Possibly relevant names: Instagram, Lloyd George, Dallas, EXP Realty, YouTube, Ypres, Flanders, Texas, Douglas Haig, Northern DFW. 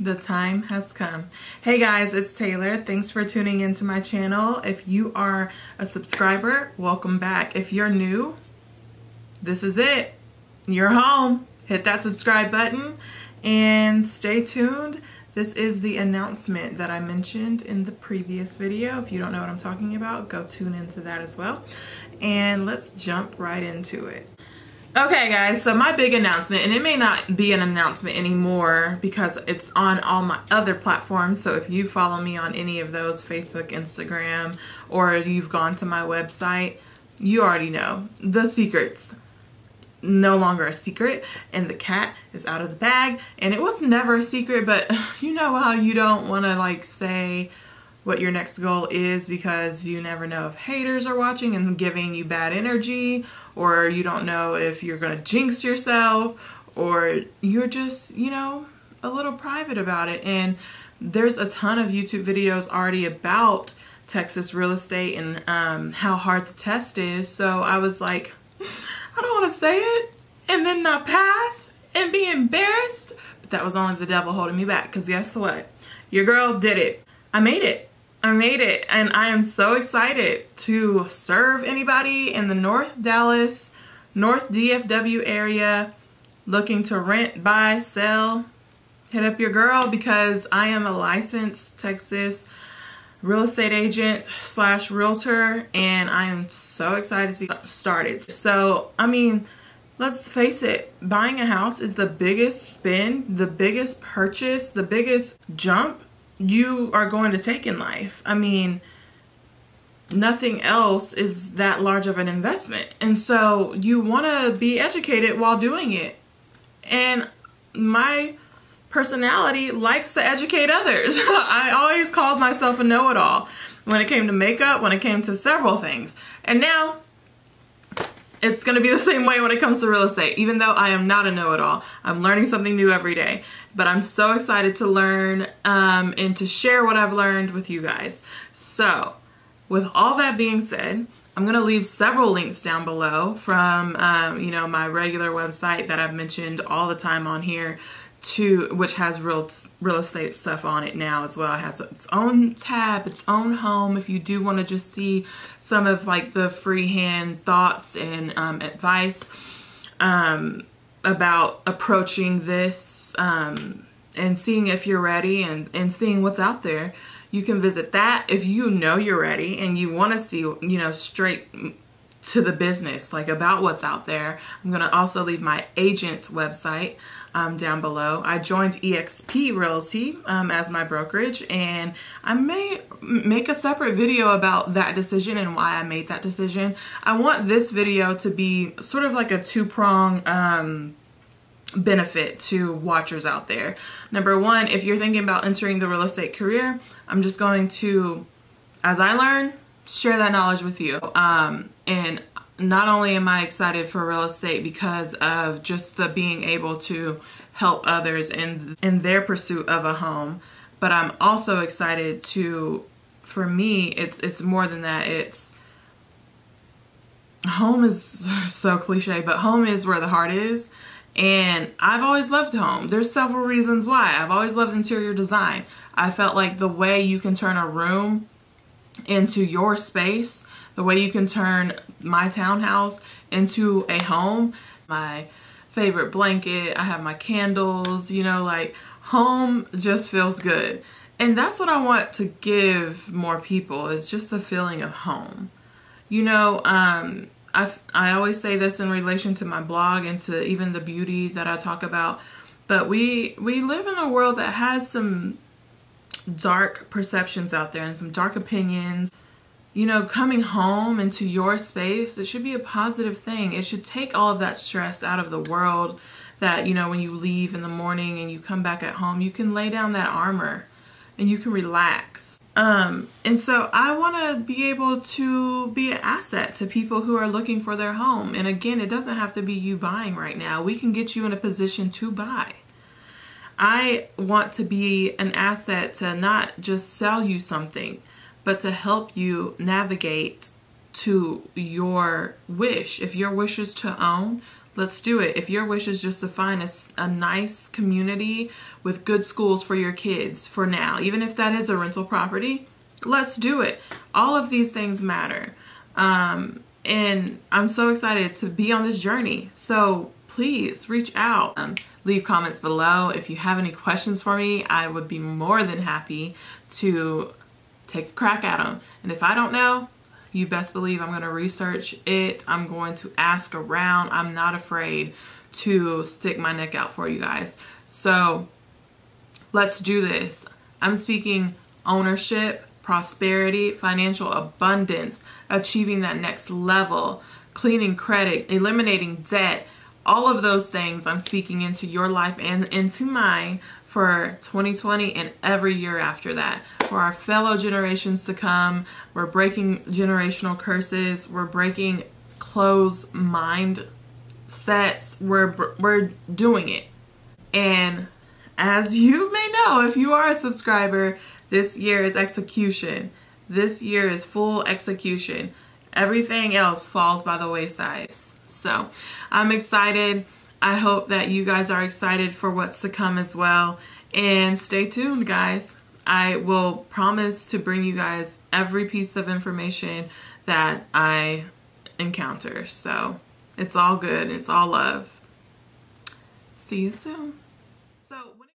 The time has come. Hey guys, it's Taylor. Thanks for tuning into my channel. If you are a subscriber, welcome back. If you're new, this is it. You're home. Hit that subscribe button and stay tuned. This is the announcement that I mentioned in the previous video. If you don't know what I'm talking about, go tune into that as well. And let's jump right into it. Okay guys, so my big announcement, and it may not be an announcement anymore because it's on all my other platforms. So if you follow me on any of those, Facebook, Instagram, or you've gone to my website, you already know. The secret's no longer a secret, and the cat is out of the bag. And it was never a secret, but you know how you don't want to like say what your next goal is because you never know if haters are watching and giving you bad energy, or you don't know if you're gonna jinx yourself, or you're just, you know, a little private about it. And there's a ton of YouTube videos already about Texas real estate and how hard the test is. So I was like, I don't want to say it and then not pass and be embarrassed. But that was only the devil holding me back, because guess what? Your girl did it. I made it. I made it, and I am so excited to serve anybody in the North Dallas, North DFW area looking to rent, buy, sell. Hit up your girl, because I am a licensed Texas real estate agent slash realtor, and I am so excited to get started. So, I mean, let's face it, buying a house is the biggest spend, the biggest purchase, the biggest jump you are going to take in life. I mean, nothing else is that large of an investment. And so you want to be educated while doing it. And my personality likes to educate others. I always called myself a know-it-all when it came to makeup, when it came to several things. And now it's going to be the same way when it comes to real estate. Even though I am not a know-it-all, I'm learning something new every day. But I'm so excited to learn and to share what I've learned with you guys. So, with all that being said, I'm going to leave several links down below from, you know, my regular website that I've mentioned all the time on here, to which has real estate stuff on it now as well. It has its own tab, its own home, if you do want to just see some of like the freehand thoughts and advice about approaching this and seeing if you're ready, and seeing what's out there. You can visit that if you know you're ready and you want to see, you know, straight to the business, like about what's out there. I'm going to also leave my agent website down below. I joined EXP Realty as my brokerage, and I may make a separate video about that decision and why I made that decision. I want this video to be sort of like a two-prong benefit to watchers out there. Number one, if you're thinking about entering the real estate career, I'm just going to, as I learn, share that knowledge with you. And not only am I excited for real estate because of just the being able to help others in their pursuit of a home, but I'm also excited to, for me, it's more than that. It's home is so cliche, but home is where the heart is. And I've always loved home. There's several reasons why. I've always loved interior design. I felt like the way you can turn a room into your space, the way you can turn my townhouse into a home, my favorite blanket, I have my candles, you know, like home just feels good. And that's what I want to give more people, is just the feeling of home. You know, I always say this in relation to my blog and to even the beauty that I talk about, but we live in a world that has some dark perceptions out there and some dark opinions. You know, coming home into your space, it should be a positive thing. It should take all of that stress out of the world that, you know, when you leave in the morning and you come back at home, you can lay down that armor and you can relax. And so I want to be able to be an asset to people who are looking for their home. And again, it doesn't have to be you buying right now. We can get you in a position to buy. I want to be an asset to not just sell you something, but to help you navigate to your wish. If your wish is to own, Let's do it. If your wish is just to find a nice community with good schools for your kids for now, even if that is a rental property, let's do it. All of these things matter. And I'm so excited to be on this journey. So please reach out. Leave comments below. If you have any questions for me, I would be more than happy to take a crack at them. And if I don't know, you best believe I'm going to research it. I'm going to ask around. I'm not afraid to stick my neck out for you guys. So let's do this. I'm speaking ownership, prosperity, financial abundance, achieving that next level, cleaning credit, eliminating debt. All of those things I'm speaking into your life and into mine for 2020 and every year after that. For our fellow generations to come, we're breaking generational curses. We're breaking closed mindsets. We're doing it. And as you may know, if you are a subscriber, this year is execution. This year is full execution. Everything else falls by the wayside. So I'm excited. I hope that you guys are excited for what's to come as well. And stay tuned, guys. I will promise to bring you guys every piece of information that I encounter. So it's all good. It's all love. See you soon. So.